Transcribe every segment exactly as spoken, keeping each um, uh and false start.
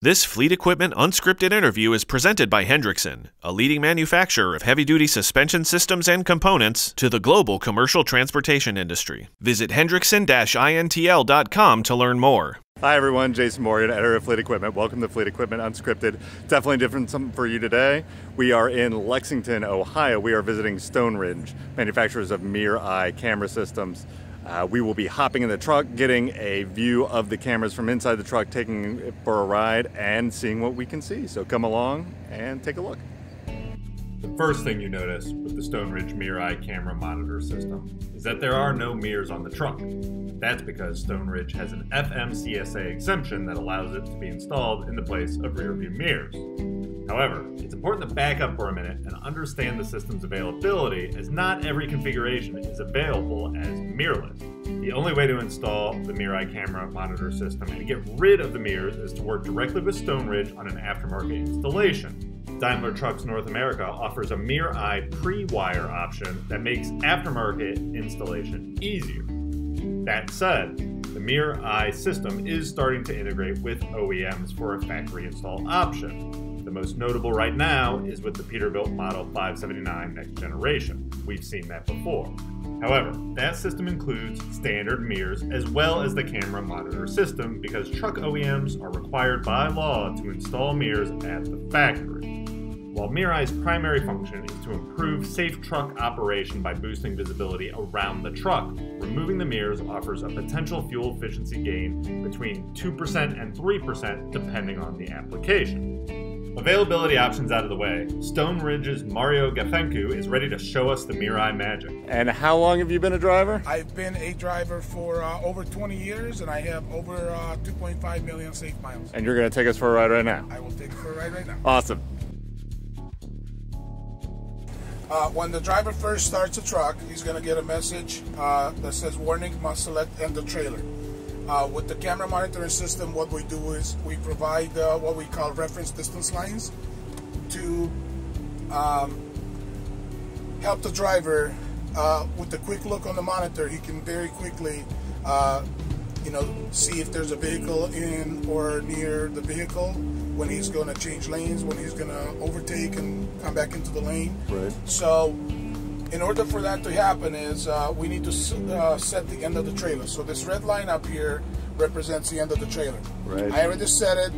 This Fleet Equipment unscripted interview is presented by Hendrickson, a leading manufacturer of heavy-duty suspension systems and components to the global commercial transportation industry. Visit hendrickson dash I N T L dot com to learn more. Hi everyone, Jason Morgan, editor of Fleet Equipment. Welcome to Fleet Equipment Unscripted. Definitely different something for you today. We are in Lexington, Ohio. We are visiting Stoneridge, manufacturers of MirrorEye camera systems. Uh, we will be hopping in the truck, getting a view of the cameras from inside the truck, taking it for a ride and seeing what we can see. So come along and take a look. The first thing you notice with the Stoneridge MirrorEye camera monitor system is that there are no mirrors on the truck. That's because Stoneridge has an F M C S A exemption that allows it to be installed in the place of rearview mirrors. However, it's important to back up for a minute and understand the system's availability, as not every configuration is available as mirrorless. The only way to install the MirrorEye camera monitor system and get rid of the mirrors is to work directly with Stoneridge on an aftermarket installation. Daimler Trucks North America offers a MirrorEye pre-wire option that makes aftermarket installation easier. That said, the MirrorEye system is starting to integrate with O E Ms for a factory install option. The most notable right now is with the Peterbilt Model five seventy-nine Next Generation. We've seen that before. However, that system includes standard mirrors as well as the camera monitor system, because truck O E Ms are required by law to install mirrors at the factory. While MirrorEye's primary function is to improve safe truck operation by boosting visibility around the truck, removing the mirrors offers a potential fuel efficiency gain between two percent and three percent depending on the application. Availability options out of the way, Stoneridge's Mario Gafencu is ready to show us the MirrorEye magic. And how long have you been a driver? I've been a driver for uh, over twenty years, and I have over uh, two point five million safe miles. And you're going to take us for a ride right now? I will take us for a ride right now. Awesome. Uh, when the driver first starts a truck, he's going to get a message uh, that says, warning, must select end the trailer. Uh, with the camera monitoring system, what we do is we provide uh, what we call reference distance lines to um, help the driver uh, with a quick look on the monitor. He can very quickly, uh, you know, see if there's a vehicle in or near the vehicle, when he's going to change lanes, when he's going to overtake and come back into the lane. Right. So, in order for that to happen is uh, we need to uh, set the end of the trailer. So this red line up here represents the end of the trailer. Right. I already set it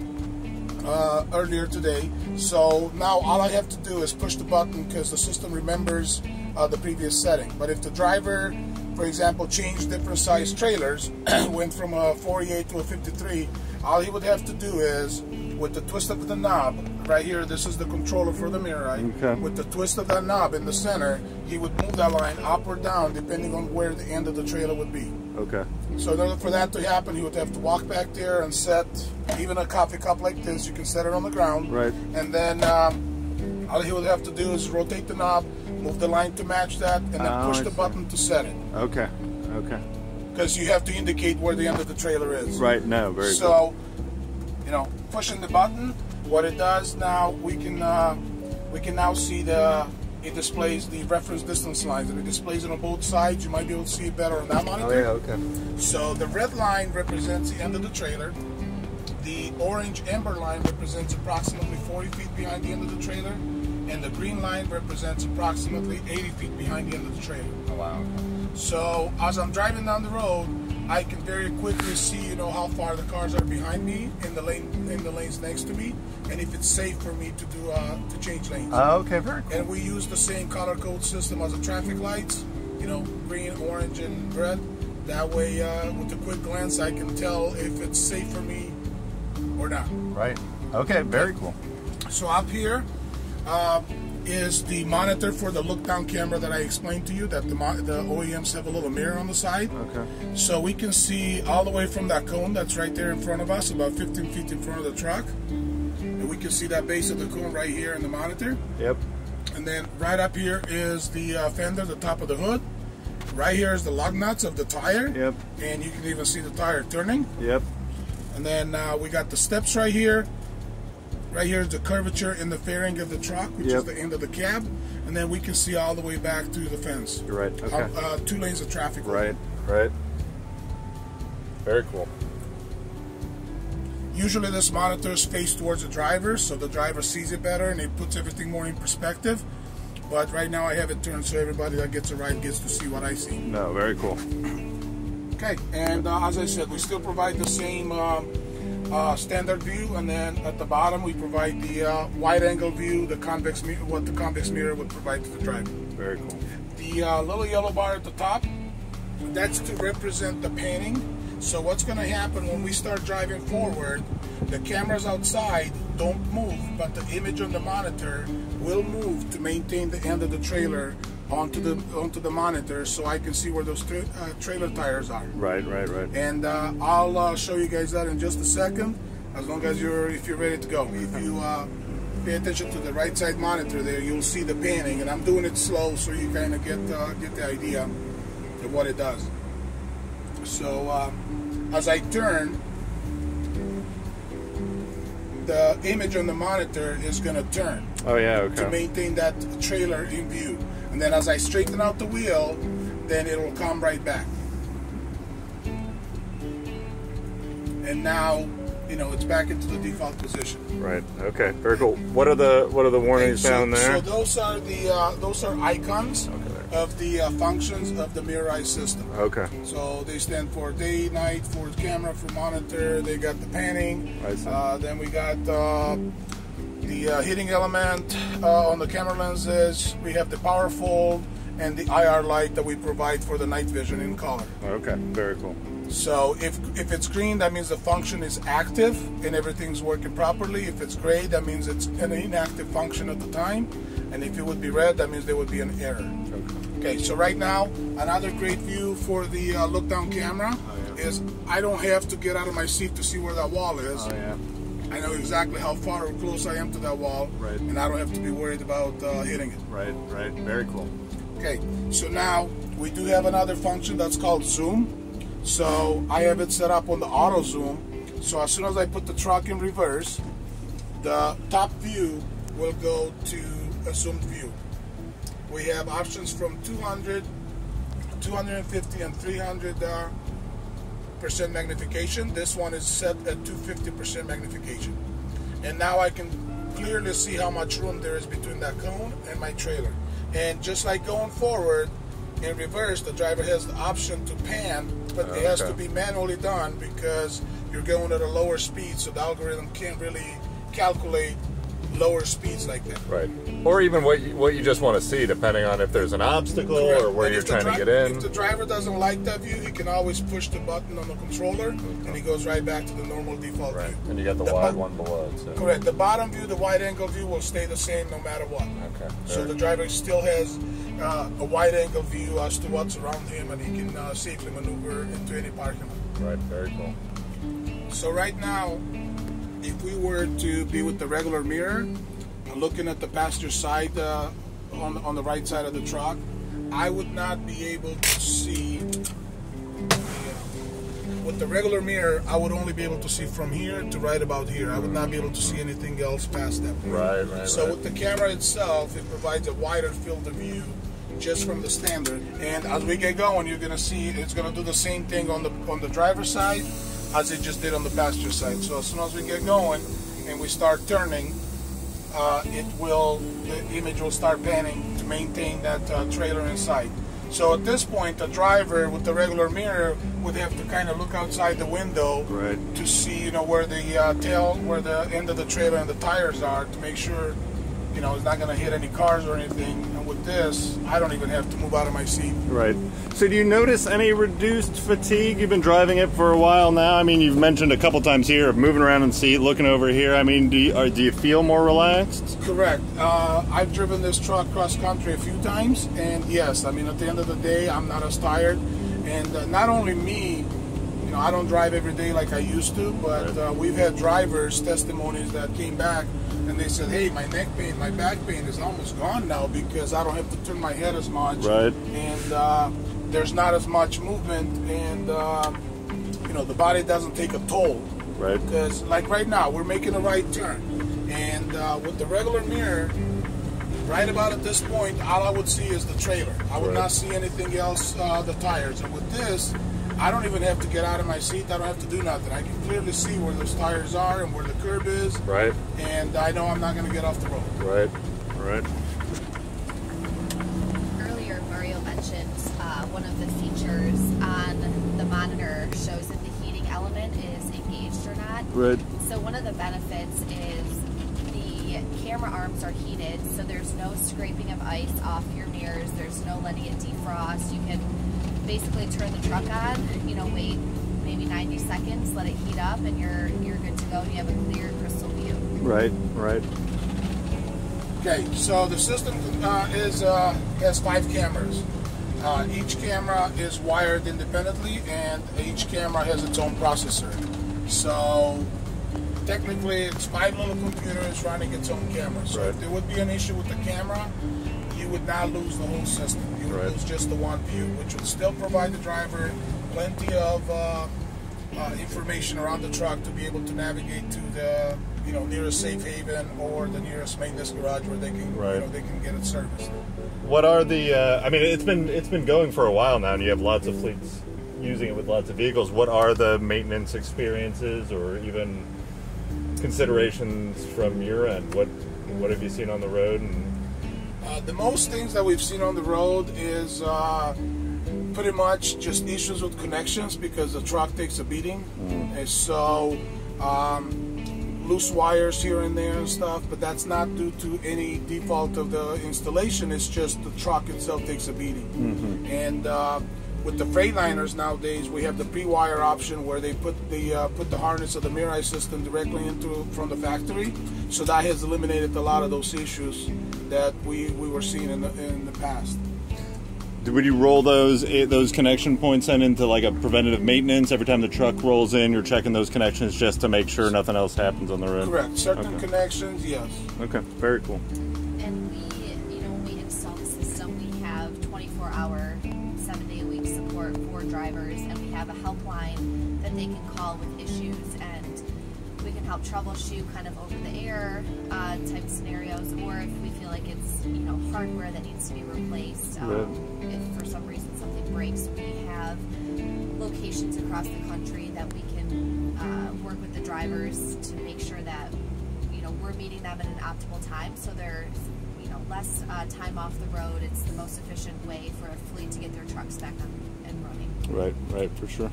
uh, earlier today. So now all I have to do is push the button, because the system remembers uh, the previous setting. But if the driver, for example, changed different size trailers, went from a forty-eight to a fifty-three, all he would have to do is, with the twist of the knob, right here, this is the controller for the MirrorEye. Okay. With the twist of that knob in the center, he would move that line up or down depending on where the end of the trailer would be. Okay. So in order for that to happen, he would have to walk back there and set, even a coffee cup like this, you can set it on the ground. Right. And then um, all he would have to do is rotate the knob, move the line to match that, and then oh, push I the see. button to set it. Okay, okay. Because you have to indicate where the end of the trailer is. Right, no, very So, cool. you know, pushing the button, what it does now, we can uh, we can now see the, it displays the reference distance lines. If it displays it on both sides, you might be able to see it better on that monitor. Oh, yeah, okay. So the red line represents the end of the trailer. The orange amber line represents approximately forty feet behind the end of the trailer. And the green line represents approximately eighty feet behind the end of the trailer. Oh, wow. So as I'm driving down the road, I can very quickly see, you know, how far the cars are behind me in the lane, in the lanes next to me, and if it's safe for me to do uh, to change lanes. Oh, okay, very cool. And we use the same color code system as the traffic lights, you know, green, orange, and red. That way, uh, with a quick glance, I can tell if it's safe for me or not. Right. Okay. Very cool. So up here. Uh, is the monitor for the look-down camera that I explained to you, that the, the O E Ms have a little mirror on the side. Okay. So we can see all the way from that cone that's right there in front of us, about fifteen feet in front of the truck. And we can see that base of the cone right here in the monitor. Yep. And then right up here is the uh, fender, the top of the hood. Right here is the lug nuts of the tire. Yep. And you can even see the tire turning. Yep. And then uh, we got the steps right here. Right here is the curvature in the fairing of the truck, which yep. is the end of the cab, and then we can see all the way back to the fence. You're right. Okay. Uh, uh, two lanes of traffic. Right. Right. Very cool. Usually this monitor is faced towards the driver, so the driver sees it better and it puts everything more in perspective. But right now I have it turned so everybody that gets a ride gets to see what I see. No, very cool. Okay, and uh, as I said, we still provide the same uh, uh, standard view, and then at the bottom we provide the uh, wide-angle view, the convex mirror, what the convex mirror would provide to the driver. Very cool. The uh, little yellow bar at the top, that's to represent the panning. So what's going to happen when we start driving forward, the cameras outside don't move, but the image on the monitor will move to maintain the end of the trailer onto the onto the monitor, so I can see where those tra uh, trailer tires are. Right, right, right. And uh, I'll uh, show you guys that in just a second, as long as you're if you're ready to go. If you uh, pay attention to the right side monitor there, you'll see the panning, and I'm doing it slow so you kind of get uh, get the idea of what it does. So uh, as I turn, the image on the monitor is going to turn. Oh yeah, okay. To maintain that trailer in view, and then as I straighten out the wheel, then it'll come right back. And now, you know, it's back into the default position. Right. Okay. Very cool. What are the what are the warnings so, down there? So those are the uh, those are icons. Okay. Of the uh, functions of the MirrorEye system. Okay. So they stand for day, night, for camera, for monitor. They got the panning. I see. Uh, then we got uh, the uh, heating element uh, on the camera lenses. We have the power fold and the I R light that we provide for the night vision in color. Okay. Very cool. So if if it's green, that means the function is active and everything's working properly. If it's gray, that means it's an inactive function at the time. And if it would be red, that means there would be an error. Okay. Okay, so right now, another great view for the uh, look-down camera oh, yeah. is I don't have to get out of my seat to see where that wall is. Oh, yeah. I know exactly how far or close I am to that wall, right. And I don't have to be worried about uh, hitting it. Right, right, very cool. Okay, so now we do have another function that's called zoom. So I have it set up on the auto zoom. So as soon as I put the truck in reverse, the top view will go to a zoomed view. We have options from two hundred, two fifty, and three hundred uh, percent magnification. This one is set at two hundred fifty percent magnification. And now I can clearly see how much room there is between that cone and my trailer. And just like going forward, in reverse, the driver has the option to pan, but oh, it has okay. to be manually done because you're going at a lower speed, so the algorithm can't really calculate lower speeds like that. Right. Or even what you, what you just want to see, depending on if there's an obstacle Correct. or where and you're trying to get in. If the driver doesn't like that view, he can always push the button on the controller, okay. and he goes right back to the normal default right. view. And you got the, the wide one below. So. Correct. The bottom view, the wide-angle view, will stay the same no matter what. Okay. So Fair. the driver still has uh, a wide-angle view as to what's around him, and he can uh, safely maneuver into any parking lot. Right. Very cool. So right now, if we were to be with the regular mirror, looking at the passenger side uh, on, on the right side of the truck, I would not be able to see, you know, with the regular mirror, I would only be able to see from here to right about here. I would not be able to see anything else past that point. Right, right, So right. with the camera itself, it provides a wider field of view just from the standard. And as we get going, you're going to see it's going to do the same thing on the, on the driver's side as it just did on the passenger side. So as soon as we get going and we start turning, uh, it will, the image will start panning to maintain that uh, trailer inside. So at this point, the driver with the regular mirror would have to kind of look outside the window right. to see, you know, where the uh, tail, where the end of the trailer and the tires are, to make sure, you know, it's not going to hit any cars or anything. And with this, I don't even have to move out of my seat. Right. So do you notice any reduced fatigue? You've been driving it for a while now. I mean, you've mentioned a couple times here, moving around in the seat, looking over here. I mean, do you, or do you feel more relaxed? Correct. Uh, I've driven this truck cross-country a few times, and yes, I mean, at the end of the day, I'm not as tired. And uh, not only me, you know, I don't drive every day like I used to, but right. uh, we've had drivers' testimonies that came back and they said, hey, my neck pain, my back pain is almost gone now because I don't have to turn my head as much. Right. And uh, there's not as much movement, and, uh, you know, the body doesn't take a toll. Right. Because, like right now, we're making a right turn. And uh, with the regular mirror, right about at this point, all I would see is the trailer. I would right. not see anything else, uh, the tires. And with this, I don't even have to get out of my seat. I don't have to do nothing. I can clearly see where those tires are and where the curb is. Right. And I know I'm not going to get off the road. Right. Right. Earlier, Mario mentioned uh, one of the features on the monitor shows if the heating element is engaged or not. Right. So one of the benefits is camera arms are heated, so there's no scraping of ice off your mirrors, there's no letting it defrost. You can basically turn the truck on, you know, wait maybe ninety seconds, let it heat up, and you're you're good to go, and you have a clear crystal view. Right, right. Okay, so the system uh, is uh, has five cameras. Uh, each camera is wired independently, and each camera has its own processor. So technically, it's five little computers running its own camera. So right. if there would be an issue with the camera, you would not lose the whole system. You would right. lose just the one view, which would still provide the driver plenty of uh, uh, information around the truck to be able to navigate to the you know nearest safe haven or the nearest maintenance garage where they can right. you know they can get it serviced. What are the? Uh, I mean, it's been it's been going for a while now, and you have lots of fleets using it with lots of vehicles. What are the maintenance experiences, or even considerations from your end? What what have you seen on the road? And uh, the most things that we've seen on the road is uh, pretty much just issues with connections because the truck takes a beating, mm-hmm. and so um, loose wires here and there and stuff. But that's not due to any default of the installation. It's just the truck itself takes a beating, mm-hmm. and. Uh, With the Freightliners nowadays, we have the pre-wire option where they put the uh, put the harness of the MirrorEye system directly into from the factory, so that has eliminated a lot of those issues that we, we were seeing in the in the past. Would you roll those those connection points in into like a preventative maintenance? Every time the truck rolls in, you're checking those connections just to make sure nothing else happens on the road. Correct. Certain okay. connections, yes. Okay. Very cool. And we, you know, when we install the system, we have twenty-four hour. seven day a week support for drivers, and we have a helpline that they can call with issues, and we can help troubleshoot kind of over the air uh, type scenarios, or if we feel like it's you know hardware that needs to be replaced, um, right. if for some reason something breaks, we have locations across the country that we can uh, work with the drivers to make sure that you know we're meeting them at an optimal time, so they're Know, less uh, time off the road. It's the most efficient way for a fleet to get their trucks back up and running. Right, right, for sure.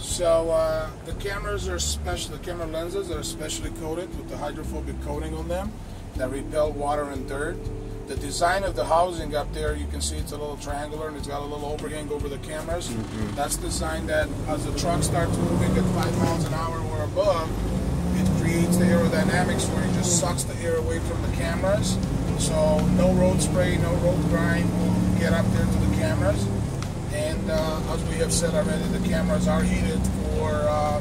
So uh, the cameras are special. The camera lenses are specially coated with the hydrophobic coating on them that repel water and dirt. The design of the housing up there, you can see it's a little triangular and it's got a little overhang over the cameras. Mm-hmm. That's designed that as the truck starts moving at five miles an hour or above, the aerodynamics where it just sucks the air away from the cameras, so no road spray, no road grime will get up there to the cameras. And uh, as we have said already, the cameras are heated for uh,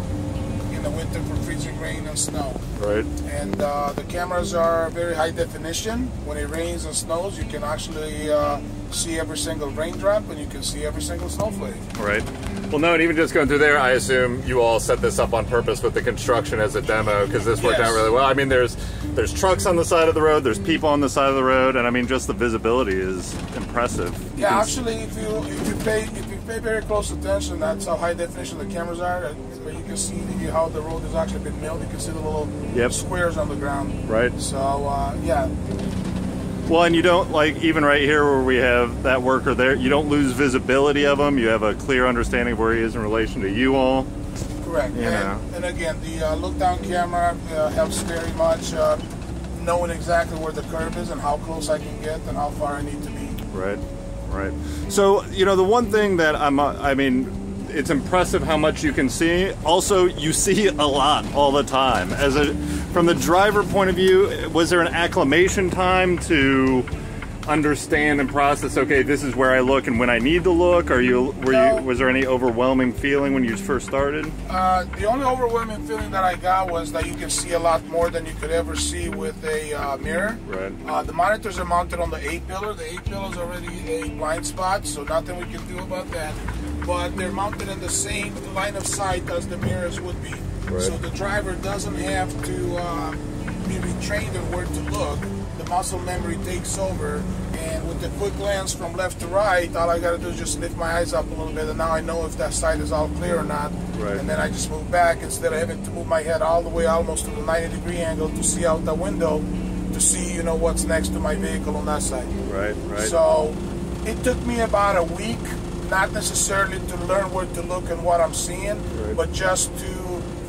in the winter for freezing rain and snow. Right. And uh, the cameras are very high definition. When it rains and snows, you can actually uh, see every single raindrop, and you can see every single snowflake. Right. Well, no, and even just going through there, I assume you all set this up on purpose with the construction as a demo, because this worked yes. out really well. I mean, there's there's trucks on the side of the road, there's people on the side of the road, and I mean, just the visibility is impressive. You yeah, actually, if you if you pay if you pay very close attention, that's how high definition the cameras are. But you can see how the road has actually been milled. You can see the little yep. squares on the ground. Right. So uh, yeah. Well, and you don't, like, even right here where we have that worker there, you don't lose visibility of him. You have a clear understanding of where he is in relation to you all. Correct. You and, and again, the uh, look-down camera uh, helps very much uh, knowing exactly where the curve is and how close I can get and how far I need to be. Right, right. So, you know, the one thing that I'm, uh, I mean, it's impressive how much you can see. Also, you see a lot all the time. As a... From the driver point of view, was there an acclimation time to understand and process, okay, this is where I look and when I need to look? Are you, were no. you, was there any overwhelming feeling when you first started? Uh, the only overwhelming feeling that I got was that you can see a lot more than you could ever see with a uh, mirror. Right. Uh, the monitors are mounted on the eight pillar. The eight pillar is already a blind spot, so nothing we can do about that. But they're mounted in the same line of sight as the mirrors would be. Right. So the driver doesn't have to uh, be retrained on where to look. the muscle memory takes over, and with a quick glance from left to right, all I gotta do is just lift my eyes up a little bit, and now I know if that side is all clear or not. Right. And then I just move back instead of having to move my head all the way almost to the ninety degree angle to see out the window to see, you know, what's next to my vehicle on that side. Right, right. So it took me about a week, not necessarily to learn where to look and what I'm seeing, right, but just to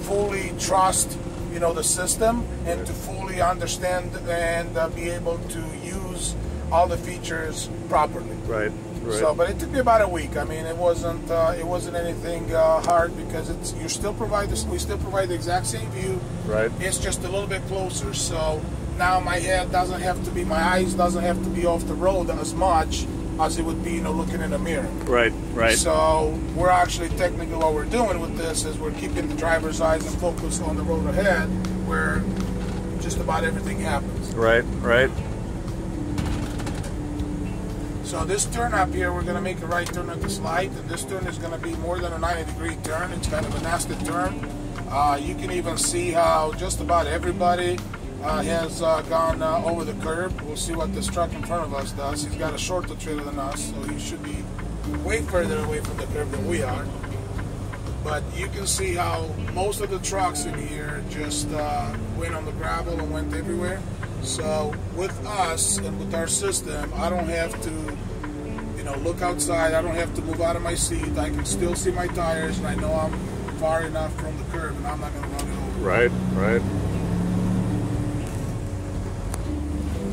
fully trust, you know, the system, and right, to fully understand and uh, be able to use all the features properly. Right, right. So, but it took me about a week. I mean, it wasn't uh, it wasn't anything uh, hard, because it's you still provide this. We still provide the exact same view. Right. It's just a little bit closer. So now my head doesn't have to be, my eyes doesn't have to be off the road as much as it would be, you know, looking in a mirror. Right, right. So we're actually, technically what we're doing with this is we're keeping the driver's eyes and focus on the road ahead, where just about everything happens. Right, right. So this turn up here, we're gonna make a right turn at this light, and this turn is gonna be more than a ninety degree turn. It's kind of a nasty turn. Uh, you can even see how just about everybody Uh, has uh, gone uh, over the curb. We'll see what this truck in front of us does. He's got a shorter trailer than us, so he should be way further away from the curb than we are. But you can see how most of the trucks in here just uh, went on the gravel and went everywhere. So with us and with our system, I don't have to, you know, look outside. I don't have to move out of my seat. I can still see my tires, and I know I'm far enough from the curb, and I'm not going to run it over. Right, right.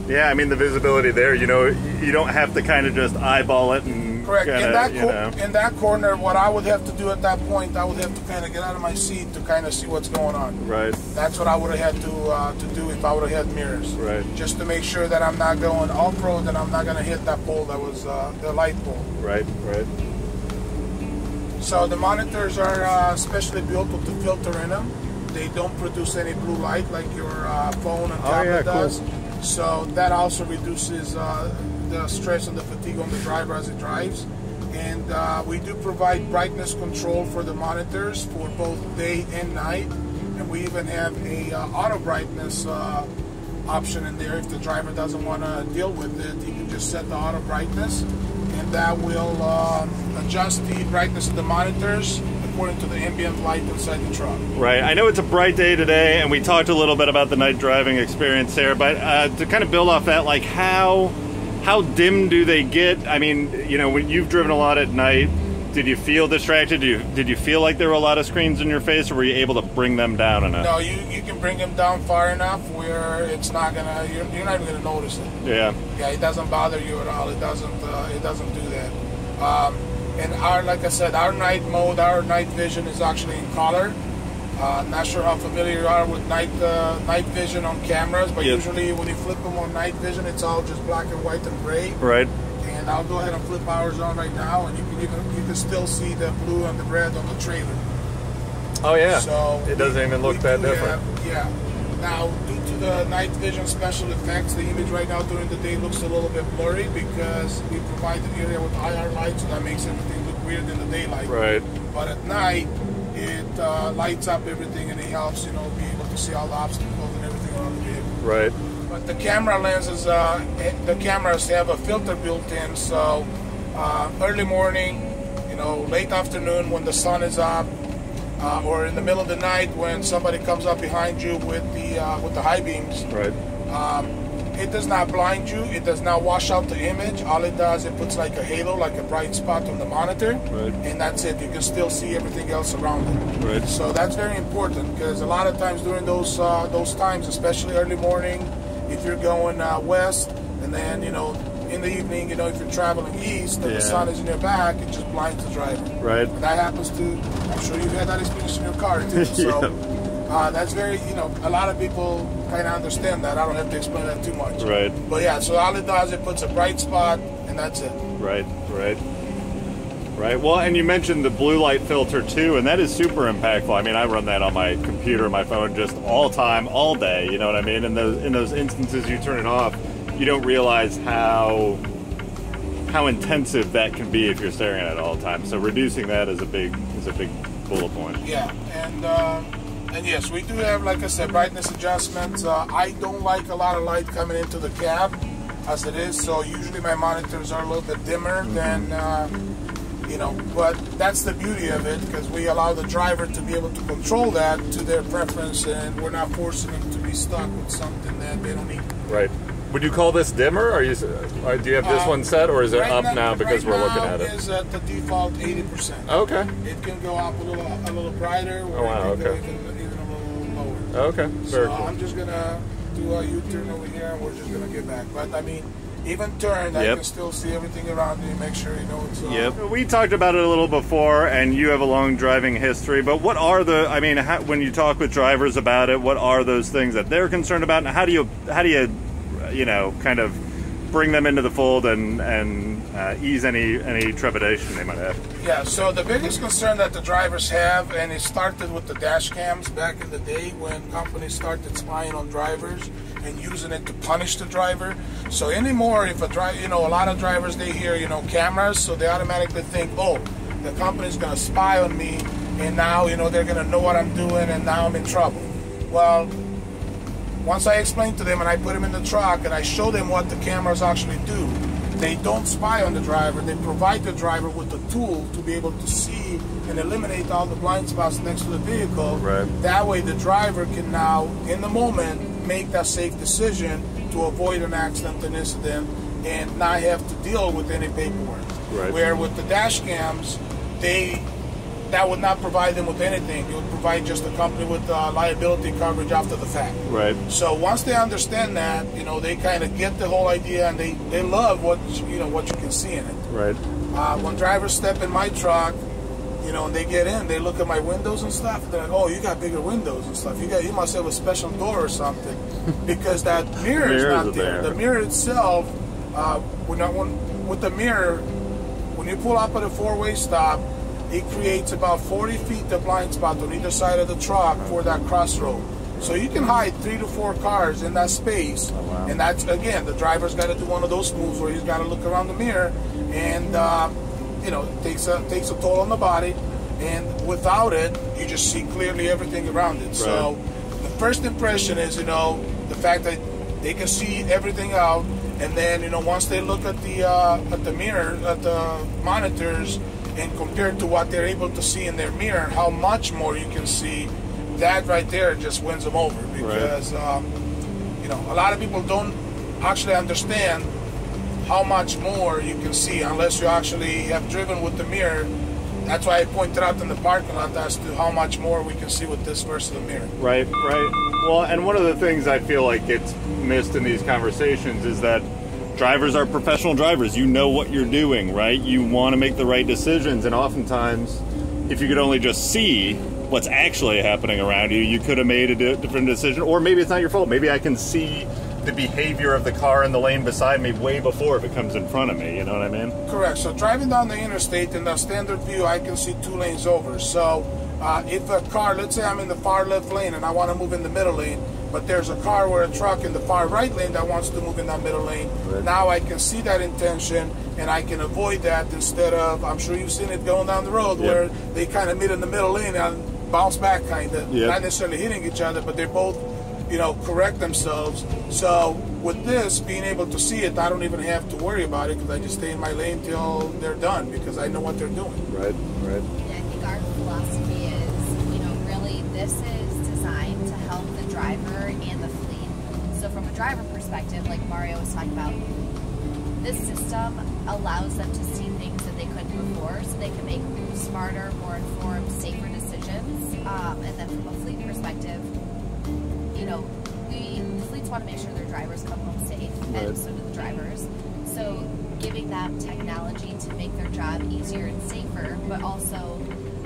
Yeah, I mean, the visibility there, you know, you don't have to kind of just eyeball it and correct. Kinda, in, that you know. in that corner, what I would have to do at that point, I would have to kind of get out of my seat to kind of see what's going on. Right. That's what I would have had to uh, to do if I would have had mirrors. Right. Just to make sure that I'm not going off-road and I'm not going to hit that pole that was uh, the light pole. Right, right. So the monitors are uh, specially built with the filter in them. They don't produce any blue light like your uh, phone and tablet oh, yeah, does. Cool. So that also reduces uh, the stress and the fatigue on the driver as it drives. And uh, we do provide brightness control for the monitors for both day and night. And we even have a uh, auto brightness uh, option in there. If the driver doesn't want to deal with it, you can just set the auto brightness. And that will uh, adjust the brightness of the monitors according to the ambient light inside the truck. Right. I know it's a bright day today, and we talked a little bit about the night driving experience there, but uh, to kind of build off that, like how how dim do they get? I mean, you know, when you've driven a lot at night, did you feel distracted? Did you, did you feel like there were a lot of screens in your face, or were you able to bring them down enough? No, you, you can bring them down far enough where it's not gonna, you're, you're not even gonna notice it. Yeah. Yeah, it doesn't bother you at all. It doesn't, uh, it doesn't do that. Um, And our, like I said, our night mode, our night vision is actually in color. Uh, not sure how familiar you are with night uh, night vision on cameras, but yep. Usually when you flip them on night vision, it's all just black and white and gray. Right. And I'll go ahead and flip ours on right now, and you can even you can still see the blue and the red on the trailer. Oh yeah. So it doesn't we, even look that different. Have, yeah. Now, due to the night vision special effects, the image right now during the day looks a little bit blurry because we provide the area with I R lights, so that makes everything look weird in the daylight. Right. But at night, it uh, lights up everything, and it helps, you know, be able to see all the obstacles and everything around the vehicle. Right. But the camera lenses, uh, the cameras have a filter built in, so uh, early morning, you know, late afternoon when the sun is up, Uh, or in the middle of the night when somebody comes up behind you with the uh, with the high beams. Right. Um, it does not blind you. It does not wash out the image. All it does, it puts like a halo, like a bright spot on the monitor. Right. And that's it. You can still see everything else around it. Right. So that's very important, because a lot of times during those uh, those times, especially early morning, if you're going uh, west, and then you know in the evening, you know, if you're traveling east and yeah. the sun is in your back, it just blinds the driver. Right. And that happens to, I'm sure you've had that experience in your car too. So yeah. uh, that's very, you know, a lot of people kind of understand that. I don't have to explain that too much. Right. But yeah, so all it does, it puts a bright spot, and that's it. Right, right. Right. Well, and you mentioned the blue light filter too, and that is super impactful. I mean, I run that on my computer, my phone, just all time, all day. You know what I mean? And those, in those instances, you turn it off, you don't realize how how intensive that can be if you're staring at it all the time. So reducing that is a big is a big bullet point. Yeah, and uh, And yes, we do have, like I said, brightness adjustments. Uh, I don't like a lot of light coming into the cab as it is, so usually my monitors are a little bit dimmer than, uh, you know, but that's the beauty of it, because we allow the driver to be able to control that to their preference, and we're not forcing them to be stuck with something that they don't need. Right. Would you call this dimmer? Or, you, or do you have this uh, one set, or is it right up now, now because right we're looking at it? Right now is at the default eighty percent. Okay. It can go up a little, a little brighter, or oh, wow, it can okay. go even, even a little lower. Okay, very so cool. I'm just going to do a U-turn over here, and we're just going to get back. But, I mean, even turned, yep. I can still see everything around me, make sure you know what's on. Yep. We talked about it a little before, and you have a long driving history, but what are the, I mean, how, when you talk with drivers about it, what are those things that they're concerned about, and how do you, how do you, you know, kind of bring them into the fold and and uh, ease any any trepidation they might have? Yeah, so the biggest concern that the drivers have, and it started with the dash cams back in the day when companies started spying on drivers and using it to punish the driver. So anymore, if a driver, you know, a lot of drivers, they hear, you know, cameras, so they automatically think, oh, the company's gonna spy on me, and now, you know, they're gonna know what I'm doing, and now I'm in trouble. Well, once I explain to them and I put them in the truck and I show them what the cameras actually do, they don't spy on the driver. They provide the driver with the tool to be able to see and eliminate all the blind spots next to the vehicle. Right. That way the driver can now, in the moment, make that safe decision to avoid an accident, an incident, and not have to deal with any paperwork. Right. Where with the dash cams, they... that would not provide them with anything. It would provide just the company with uh, liability coverage after the fact. Right. So once they understand that, you know, they kind of get the whole idea, and they, they love what, you know, what you can see in it. Right. Uh, when drivers step in my truck, you know, and they get in, they look at my windows and stuff, and they're like, oh, you got bigger windows and stuff. You got, you must have a special door or something, because that mirror is not there. there. The mirror itself, uh, we're not one, with the mirror, when you pull up at a four-way stop, it creates about forty feet of blind spot on either side of the truck for that crossroad. So you can hide three to four cars in that space. Oh, wow. And that's, again, the driver's got to do one of those moves where he's got to look around the mirror, and, uh, you know, it takes a, takes a toll on the body. And without it, you just see clearly everything around it. Right. So the first impression is, you know, the fact that they can see everything out. And then, you know, once they look at the, uh, at the mirror, at the monitors, and compared to what they're able to see in their mirror, how much more you can see, that right there just wins them over. Because, right. um, you know, a lot of people don't actually understand how much more you can see unless you actually have driven with the mirror. That's why I pointed out in the parking lot as to how much more we can see with this versus the mirror. Right, right. Well, and one of the things I feel like gets missed in these conversations is that drivers are professional drivers. You know what you're doing, right? You want to make the right decisions, and oftentimes, if you could only just see what's actually happening around you, you could have made a different decision. Or maybe it's not your fault. Maybe I can see the behavior of the car in the lane beside me way before if it comes in front of me, you know what I mean? Correct. So driving down the interstate in the standard view, I can see two lanes over. So uh, if a car, let's say I'm in the far left lane and I want to move in the middle lane, but there's a car or a truck in the far right lane that wants to move in that middle lane. Right. Now I can see that intention, and I can avoid that, instead of, I'm sure you've seen it going down the road, yep, where they kind of meet in the middle lane and bounce back kind of, yep, not necessarily hitting each other, but they both, you know, correct themselves. So with this, being able to see it, I don't even have to worry about it, because I just stay in my lane till they're done, because I know what they're doing. Right, right. Yeah, I think our philosophy is, you know, really this is designed to help the driver and the fleet. So from a driver perspective, like Mario was talking about, this system allows them to see things that they couldn't before, so they can make smarter, more informed, safer decisions. Um, and then from a fleet perspective, you know, we the fleets want to make sure their drivers come home safe, right, and so do the drivers. So giving them technology to make their job easier and safer, but also,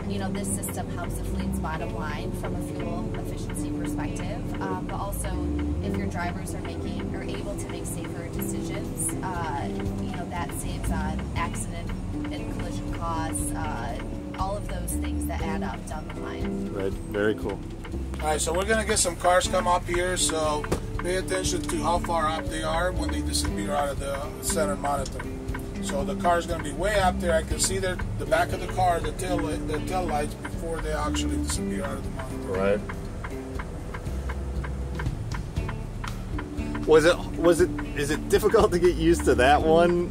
you know, this system helps the fleet's bottom line from a fuel efficiency perspective, um, but also if your drivers are making or able to make safer decisions, uh, you know, that saves on accident and collision costs, uh, all of those things that add up down the line. Right, very cool. All right, so we're gonna get some cars come up here, so pay attention to how far up they are when they disappear out of the center monitor. So the car's going to be way up there. I can see their, the back of the car, the tail, the tail lights before they actually disappear out of the monitor. Right. Was it, was it, is it difficult to get used to that one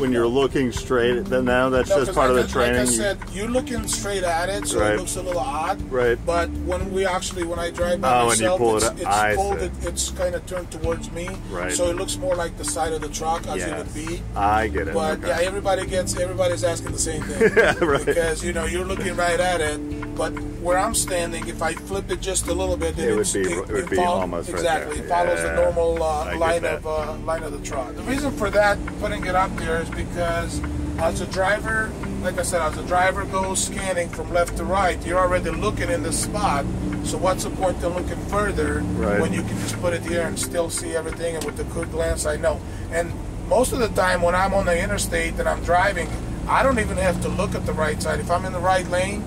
when you're looking straight at them now? That's no, just part like of the training. Like I said, you're looking straight at it, so right. It looks a little odd. Right. But when we actually, when I drive by oh, myself, pull it's, it it's folded, it. it's kind of turned towards me. Right. So it looks more like the side of the truck as yes. it would be. I get it. But okay. yeah, everybody gets, everybody's asking the same thing. yeah, right. Because, you know, you're looking right at it, but where I'm standing, if I flip it just a little bit, then it would be, it, it would be follow, almost exactly. Right there. It follows yeah. the normal uh, line of uh, line of the truck. The reason for that, putting it up there, is because as a driver, like I said, as a driver goes scanning from left to right, you're already looking in the spot. So what's the point of looking further right. when you can just put it here and still see everything? And with a quick glance, I know. And most of the time when I'm on the interstate and I'm driving, I don't even have to look at the right side. If I'm in the right lane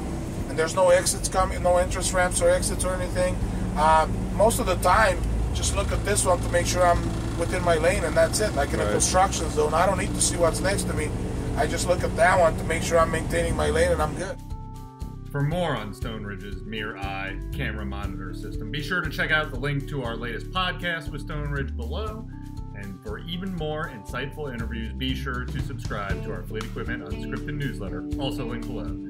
and there's no exits coming, no entrance ramps or exits or anything, uh, most of the time, just look at this one to make sure I'm within my lane, and that's it. Like in right. a construction zone, I don't need to see what's next to me. I just look at that one to make sure I'm maintaining my lane and I'm good. For more on Stoneridge's MirrorEye camera monitor system, be sure to check out the link to our latest podcast with Stoneridge below. And for even more insightful interviews, be sure to subscribe to our Fleet Equipment Unscripted newsletter, also linked below.